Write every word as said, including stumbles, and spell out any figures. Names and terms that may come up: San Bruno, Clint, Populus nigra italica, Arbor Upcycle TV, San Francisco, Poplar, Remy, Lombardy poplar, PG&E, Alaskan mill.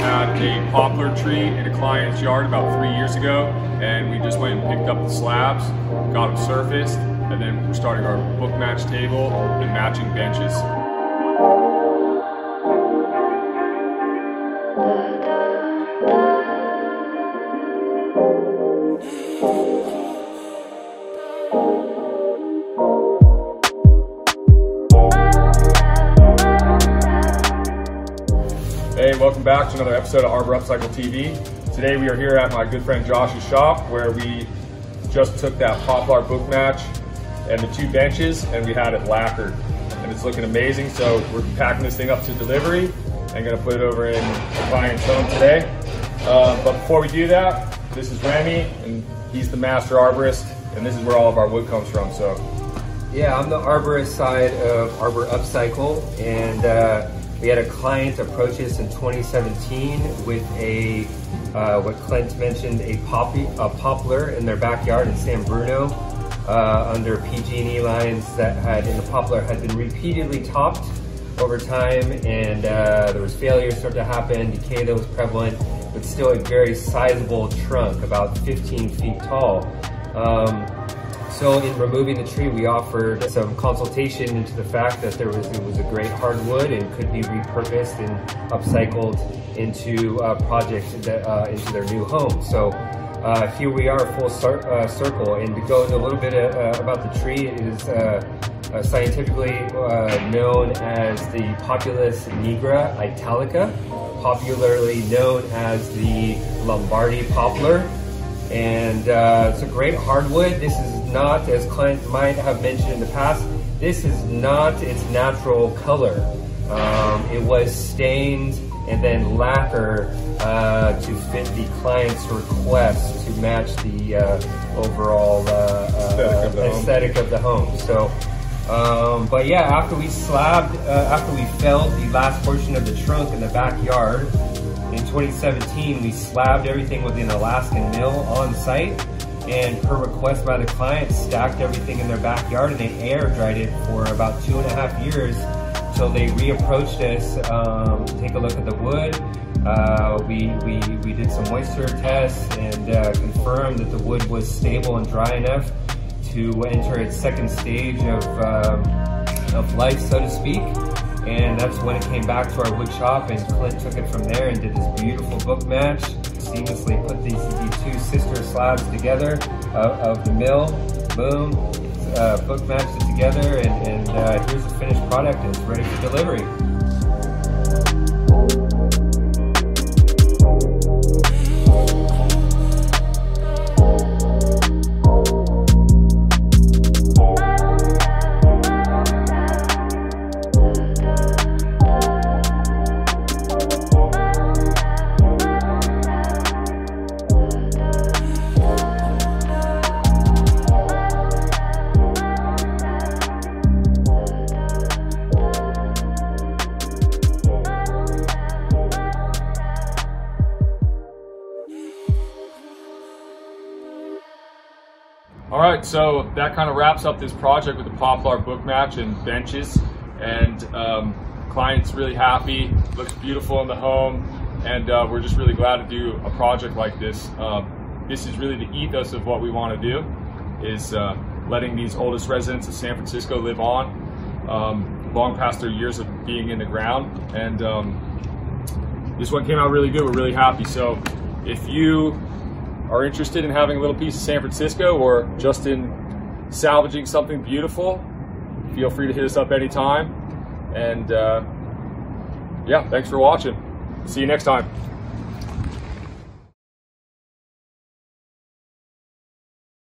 had a poplar tree in a client's yard about three years ago, and we just went and picked up the slabs, got them surfaced, and then we're starting our book match table and matching benches. Hey, welcome back to another episode of Arbor Upcycle T V. Today we are here at my good friend Josh's shop, where we just took that poplar book match and the two benches and we had it lacquered. And it's looking amazing, so we're packing this thing up to delivery and gonna put it over in the client's home today. Uh, but before we do that, this is Remy, and he's the master arborist, and this is where all of our wood comes from, so. Yeah, I'm the arborist side of Arbor Upcycle, and uh, we had a client approach us in twenty seventeen with a, uh, what Clint mentioned, a, poppy, a poplar in their backyard in San Bruno, uh, under P G and E lines that had, and the poplar had been repeatedly topped over time, and uh, there was failure started to happen, decay that was prevalent, but still a very sizable trunk, about fifteen feet tall. Um, So in removing the tree, we offered some consultation into the fact that there was, it was a great hardwood and could be repurposed and upcycled into uh, projects that, uh, into their new home. So uh, here we are, full cir uh, circle. And to go into a little bit uh, about the tree, it is uh, uh, scientifically uh, known as the Populus nigra italica, popularly known as the Lombardy poplar. And uh, it's a great hardwood. This is not, as Clint might have mentioned in the past, this is not its natural color. Um, it was stained and then lacquer uh, to fit the client's request to match the uh, overall uh, uh, aesthetic, of the aesthetic of the home. So, um, but yeah, after we slabbed, uh, after we felled the last portion of the trunk in the backyard, in twenty seventeen, we slabbed everything with an Alaskan mill on site, and per request by the client, stacked everything in their backyard, and they air dried it for about two and a half years till they reapproached us. Um, take a look at the wood. Uh, we, we, we did some moisture tests and uh, confirmed that the wood was stable and dry enough to enter its second stage of, um, of life, so to speak. And that's when it came back to our wood shop, and Clint took it from there and did this beautiful book match. Seamlessly put these, these two sister slabs together uh, of the mill, boom, uh, book matched it together, and, and uh, here's the finished product, and it's ready for delivery. All right, so that kind of wraps up this project with the poplar book match and benches, and um, client's really happy, looks beautiful in the home, and uh, we're just really glad to do a project like this. Uh, this is really the ethos of what we want to do, is uh, letting these oldest residents of San Francisco live on, um, long past their years of being in the ground, and um, this one came out really good. We're really happy. So if you are interested in having a little piece of San Francisco, or just in salvaging something beautiful, feel free to hit us up anytime. And uh, yeah, thanks for watching. See you next time.